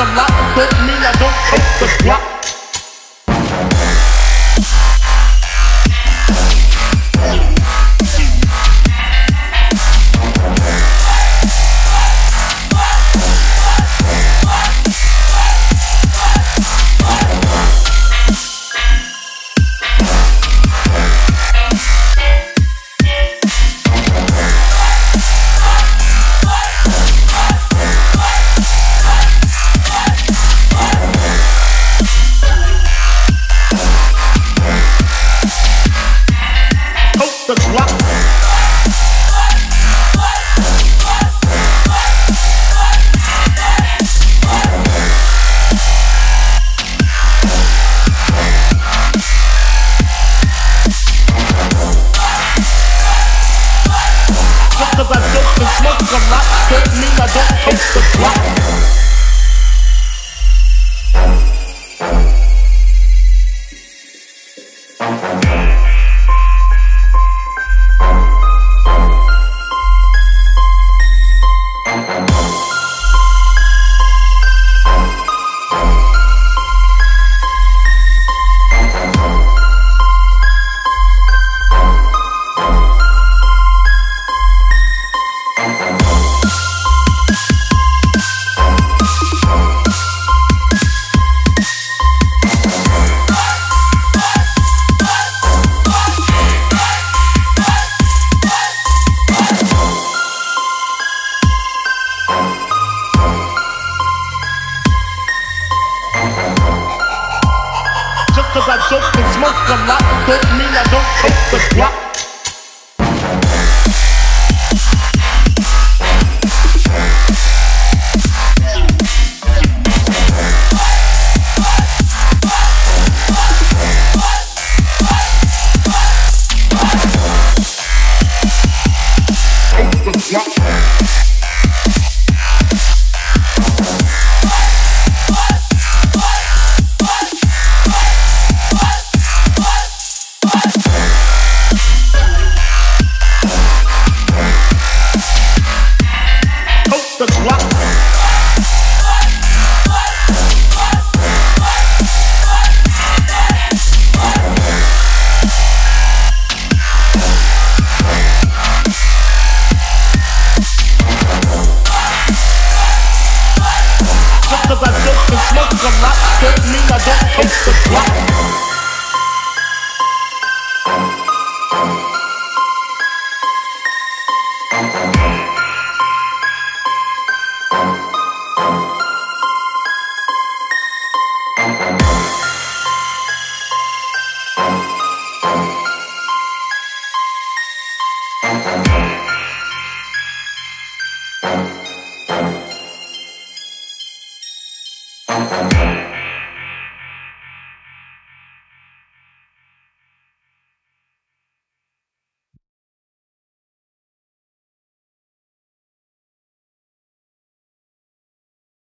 a lot, don't mean I don't take the block. Cause I joke and smoke a lot, don't mean I don't take the block. Take the block.